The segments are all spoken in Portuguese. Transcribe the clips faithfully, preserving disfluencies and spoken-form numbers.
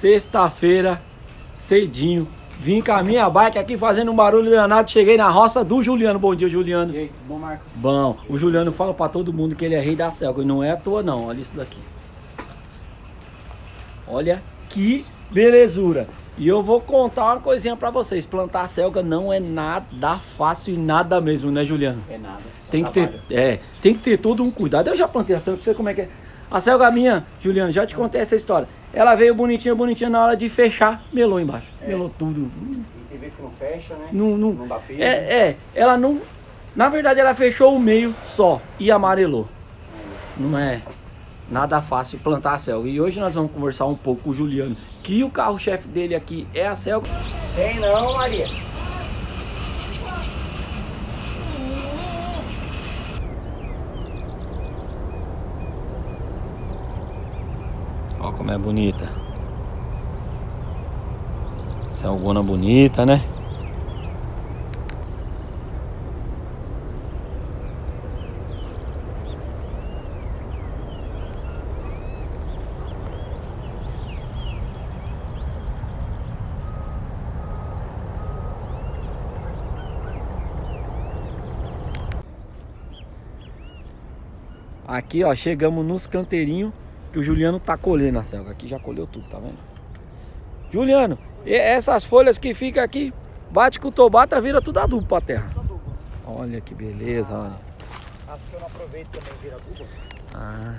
Sexta-feira, cedinho, vim com a minha bike aqui fazendo um barulho danado. Cheguei na roça do Juliano. Bom dia, Juliano. E aí, tudo bom, Marcos? Bom, o Juliano fala pra todo mundo que ele é rei da selva. E não é à toa, não. Olha isso daqui. Olha que belezura. E eu vou contar uma coisinha pra vocês. Plantar selga não é nada fácil e nada mesmo, né, Juliano? É nada. Tem que, ter, é, tem que ter todo um cuidado. Eu já plantei a selga, pra você como é que é. A selga minha, Juliano, já te contei essa história. Ela veio bonitinha, bonitinha, na hora de fechar, melou embaixo. É. Melou tudo. E tem vezes que não fecha, né? Não, não, não dá peso. É, é, ela não... Na verdade, ela fechou o meio só e amarelou. É. Não é nada fácil plantar a selga. E hoje nós vamos conversar um pouco com o Juliano, que o carro-chefe dele aqui é a selga. Tem não, Maria? Olha como é bonita. Selgona bonita, né? Aqui, ó, chegamos nos canteirinhos. O Juliano tá colhendo a selga. Aqui já colheu tudo, tá vendo? Juliano, essas folhas que ficam aqui, bate com o tobata, vira tudo adubo pra terra. Olha que beleza, ah, olha. As que eu não aproveito também vira adubo. Ah.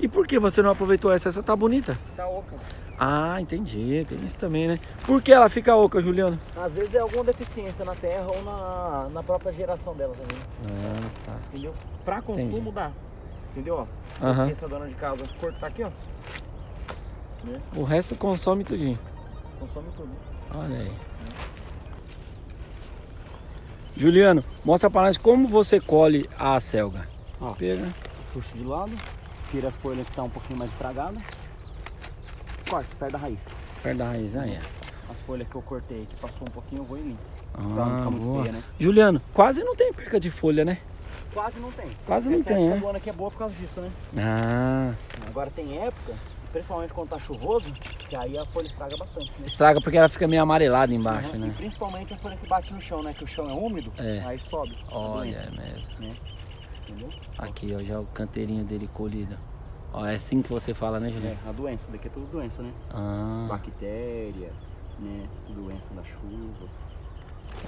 E por que você não aproveitou essa? Essa tá bonita? Tá oca. Ah, entendi. Tem isso também, né? Por que ela fica oca, Juliano? Às vezes é alguma deficiência na terra ou na, na própria geração dela também. Ah, tá. Entendeu? Pra consumo entendi. Dá. Entendeu? Ó, uhum. Essa dona de casa, o corpo tá aqui, ó. Né? O resto consome tudinho. Consome tudo. Olha aí. É. Juliano, mostra pra nós como você colhe a selga. Ó, pega. Puxa de lado, tira a folha que tá um pouquinho mais estragada. Corta, perto da raiz. Perto da raiz, aí, ó. As folhas que eu cortei, que passou um pouquinho, eu vou e limpo. Ah, pra não ficar muito feia, né? Juliano, quase não tem perca de folha, né? Quase não tem. Quase não tem, né? A lona aqui é boa por causa disso, né? Ah. Agora tem época, principalmente quando tá chuvoso, que aí a folha estraga bastante, né? Estraga porque ela fica meio amarelada embaixo, uhum. Né? E principalmente a folha que bate no chão, né? Que o chão é úmido, é. Aí sobe. Olha, é mesmo. Né? Entendeu? Aqui, ó, já o canteirinho dele colhido. Ó, é assim que você fala, né, Juliano? É, a doença. Daqui é tudo doença, né? Ah. Bactéria, né? Doença da chuva.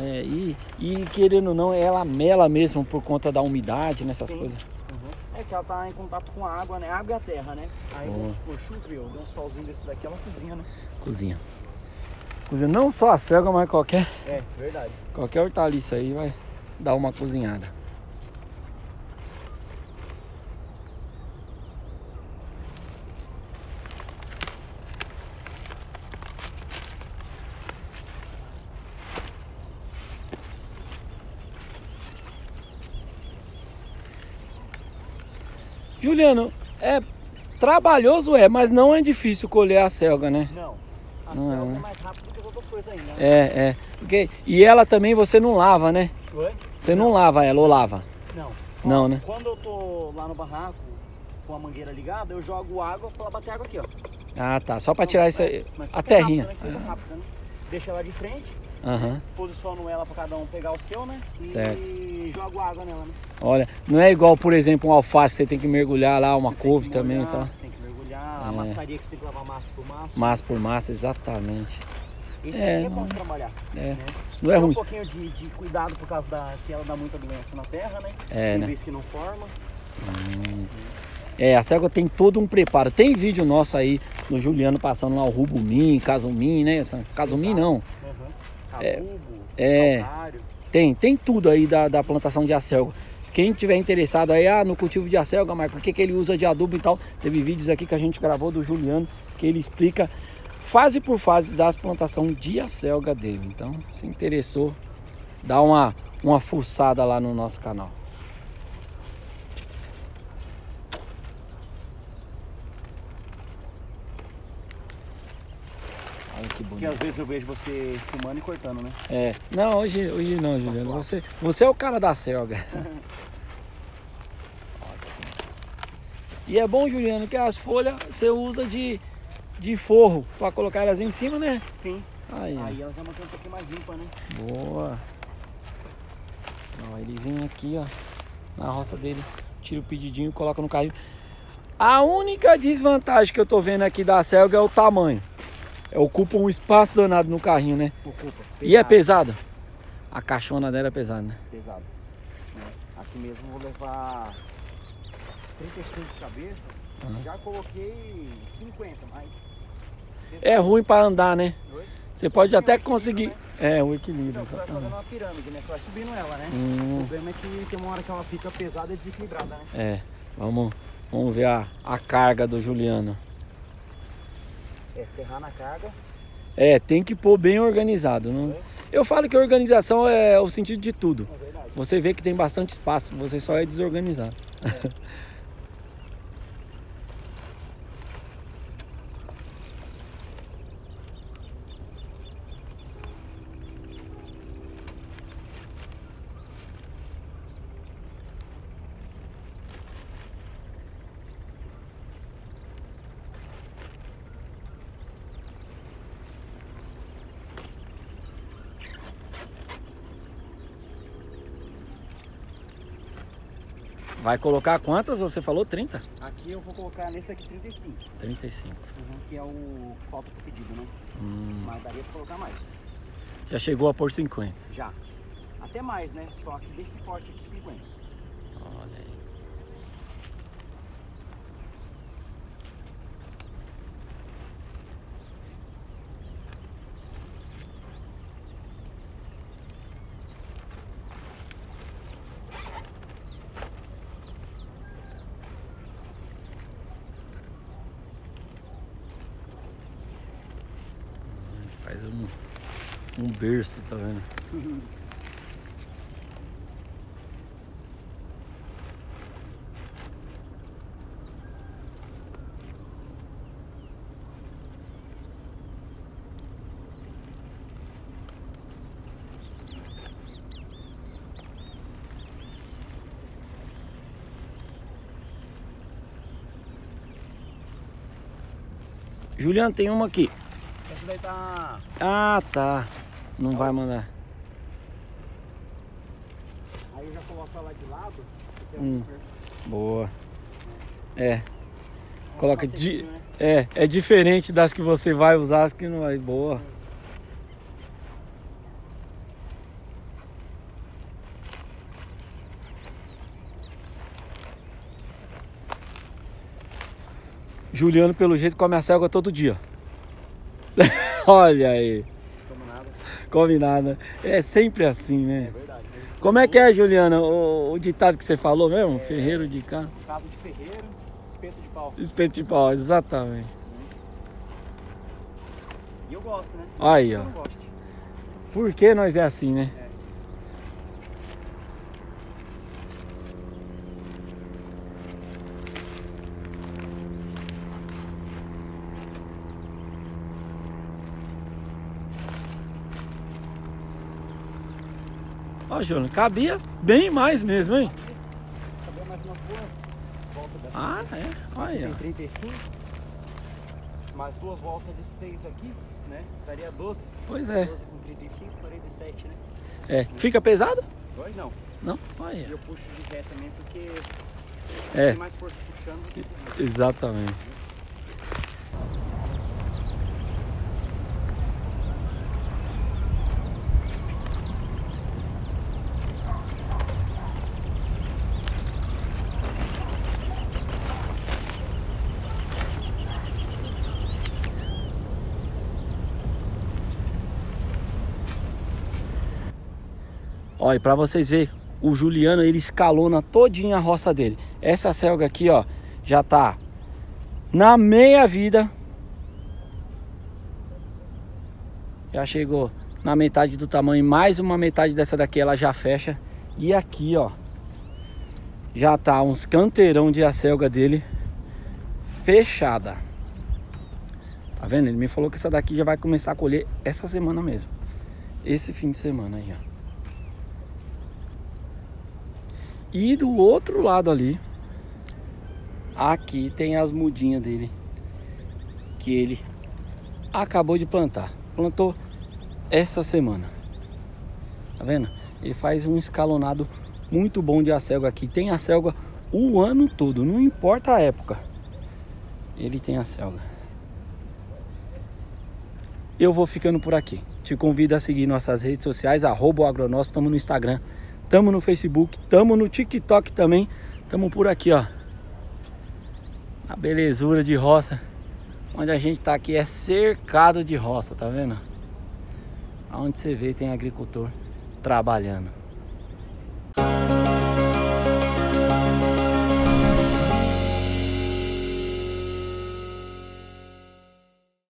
É, e, e querendo ou não, ela mela mesmo por conta da umidade nessas sim. Coisas. Uhum. É que ela tá em contato com a água, né? A água e a terra, né? Aí por chuva, deu um solzinho desse daqui, ela cozinha, né? Cozinha. Cozinha não só a selga, mas qualquer. É, verdade. Qualquer hortaliça aí vai dar uma cozinhada. Juliano, é trabalhoso é, mas não é difícil colher a selga, né? Não, a não selga é, né? É mais rápido que as outras coisas ainda. Né? É, é. Porque, e ela também você não lava, né? Ué? Você não. não lava ela ou lava? Não. Não, ó, né? Quando eu tô lá no barraco com a mangueira ligada, eu jogo água pra ela bater água aqui, ó. Ah, tá. Só pra não, tirar essa a terrinha. Rápido, né? Coisa ah. rápida, né? Deixa ela de frente, uhum. Posiciono ela pra cada um pegar o seu, né? E certo. Jogo água nela, né? Olha, não é igual, por exemplo, um alface que você tem que mergulhar lá, uma você couve tem molhar, também. Tá? Você tem que mergulhar, é. A maçaria que você tem que lavar massa por massa. Massa por massa, exatamente. Esse é, aqui é bom de trabalhar. É. Né? Não é ruim. Tem um pouquinho de, de cuidado por causa da, que ela dá muita doença na terra, né? É, tem né? Vez que não forma. Hum. É, a selga tem todo um preparo. Tem vídeo nosso aí do Juliano passando lá o rubumim, casumim, né? Casumim não. Uhum. Cabubo, é, calcário. Tem, tem tudo aí da, da plantação de a selga. Quem tiver interessado aí ah, no cultivo de a selga, Marco, o que, que ele usa de adubo e tal. Teve vídeos aqui que a gente gravou do Juliano, que ele explica fase por fase das plantações de a selga dele. Então, se interessou, dá uma, uma fuçada lá no nosso canal. Porque às vezes eu vejo você filmando e cortando, né? É. Não, hoje, hoje não, Juliano. Você, você é o cara da selga. E é bom, Juliano, que as folhas você usa de de forro para colocar elas em cima, né? Sim. Aí, aí ela já mantém um pouquinho mais limpa, né? Boa. Ó, ele vem aqui, ó, na roça dele, tira o pedidinho e coloca no carrinho. A única desvantagem que eu tô vendo aqui da selga é o tamanho. Ocupa um espaço danado no carrinho, né? Ocupa. Pesado. E é pesado? A caixona dela é pesada, né? Pesado. Aqui mesmo eu vou levar trinta e cinco de cabeça. Uhum. Já coloquei cinquenta, mas... É ruim para andar, né? Oi? Você pode Sim, até conseguir... Né? É, o equilíbrio. Então, você vai fazendo uma pirâmide, né? Você vai subindo ela, né? Hum. O problema é que tem uma hora que ela fica pesada e desequilibrada, né? É. Vamos, vamos ver a, a carga do Juliano. É, ferrar na carga. É, tem que pôr bem organizado. Não... É. Eu falo que organização é o sentido de tudo. É verdade. Você vê que tem bastante espaço, você só é desorganizado. É. Vai colocar quantas? Você falou trinta? Aqui eu vou colocar nesse aqui trinta e cinco. trinta e cinco. Uhum, que é o falta pro pedido, né? Hum. Mas daria pra colocar mais. Já chegou a pôr cinquenta? Já. Até mais, né? Só que desse porte aqui cinquenta. Olha aí. Faz um, um berço, tá vendo? Juliano, tem uma aqui. Daí tá... Ah, tá. Não vai mandar. Aí eu já coloco ela de lado. Hum. Boa. É. Coloca de... né? É, é diferente das que você vai usar, as que não vai. Boa. Juliano, pelo jeito, come a selga todo dia. Olha aí. Come nada. Come nada. É sempre assim, né? É verdade. Como é que é, Juliana, o, o ditado que você falou mesmo? É, ferreiro de cá. Ditado de ferreiro, espeto de pau. Espeto de pau, exatamente. E eu gosto, né? Aí, eu ó. Gosto. Por que nós é assim, né? É. Ó, Júnior, cabia bem mais mesmo, hein? Cabia mais uma volta dessa. Ah, é? Olha. Tem trinta e cinco. Mais duas voltas de seis aqui, né? Daria doze. Pois é. doze com trinta e cinco, quarenta e sete, né? É. Fica pesado? Pois não. Não? Olha. Eu puxo de ré também porque é. Tem mais força puxando do que empurrando. Exatamente. Olha, para vocês verem, o Juliano, ele escalona todinha a roça dele. Essa selga aqui, ó, já tá na meia vida. Já chegou na metade do tamanho, mais uma metade dessa daqui ela já fecha. E aqui, ó, já tá uns canteirão de a selga dele fechada. Tá vendo? Ele me falou que essa daqui já vai começar a colher essa semana mesmo. Esse fim de semana aí, ó. E do outro lado ali, aqui tem as mudinhas dele, que ele acabou de plantar. Plantou essa semana. Tá vendo? Ele faz um escalonado muito bom de acelga aqui. Tem acelga o ano todo, não importa a época. Ele tem acelga. Eu vou ficando por aqui. Te convido a seguir nossas redes sociais, arroba o Agro Nosso. Tamo no Instagram, tamo no Facebook, tamo no TikTok também. Tamo por aqui, ó. A belezura de roça. Onde a gente tá aqui é cercado de roça, tá vendo? Aonde você vê tem agricultor trabalhando.